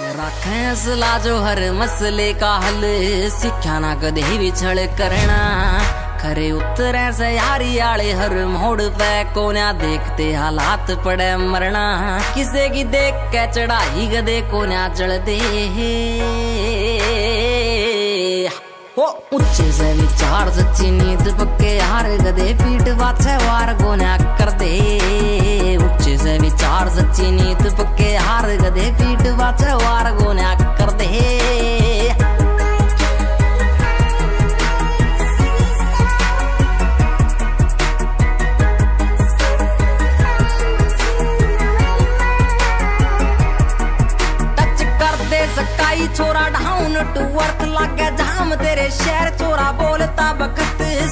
रखें असला जो हर मसले का हल, सिक्ख्या ना कदे विछड़ करना। खरे उतरे सयारी आले हर मोड़ पे, कोन्या देखते हालात पड़े मरना। किसे की देख के चढ़ाई गदे कोन्या चढ़ते, ओ ऊंचे से विचार सच्ची नींद पक्के हार गदे पीठ वाचे वार गोन्या कर दे। ऊंचे से विचार सच्ची नींद पक्के हार गदे पीठ वाचे वार गोन्या कर दे। टच कर दे सकाई छोरा डाउन टू अर्थ, लागे जाम तेरे शहर चोरा बोलता बखत।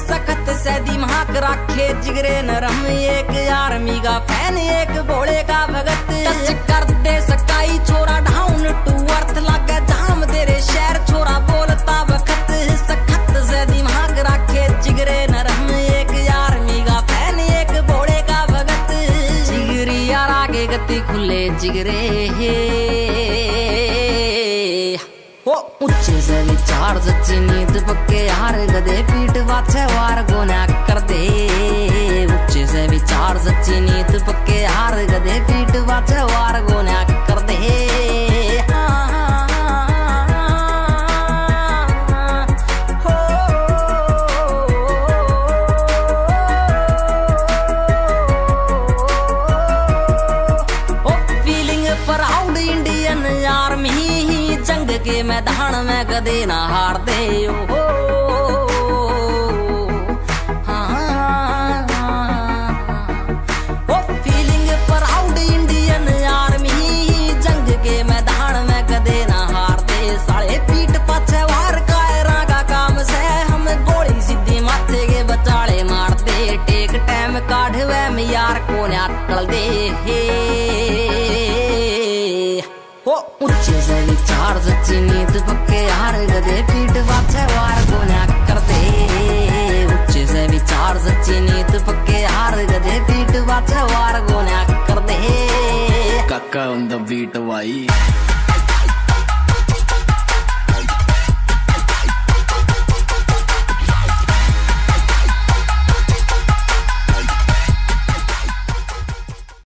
सखत से दिमाग रखे जिगरे नरम, एक आर्मी का फैन एक भोले का भगत। टच कर दे सकाई छोरा डाउन टू अर्थ, लागे जाम तेरे शहर छोरा बोलता बखत। सखत से दिमाग रखे जिगरे नरम, एक आर्मी का फैन एक भोले का भगत। जिगरी यार आगे गति खुले जिगरे, ओ ऊंचे से विचार सच्ची नींद पक्के हार गदे पीठ वाचे वार गोन्या कर दे। ऊंचे से विचार सच्ची नींद पक्के हार गदे पीठ वाचे वार गोन्या कर दे। ओ फीलिंग प्राउड इंडियन आर्मी, जंग के मैदान में कदे ना हार दे। ओ फीलिंग प्राउड इंडियन आर्मी, जंग के मैदान में कदे ना हार दे। साले पीठ पाछे वार कायरा का काम से, हम गोली सीधी माथे के बचाले मार दे। टेक टाइम काढ़ वे में यार कोन्या कल दे। ओ ऊंचे से विचार सच्ची नींद पक्के हार गदे पीठ वाचे वार गोन्या कर दे। ऊंचे से विचार सच्ची नींद पक्के हार गदे पीठ वाचे वार गोन्या कर दे। काका ऑन द बीट वाई।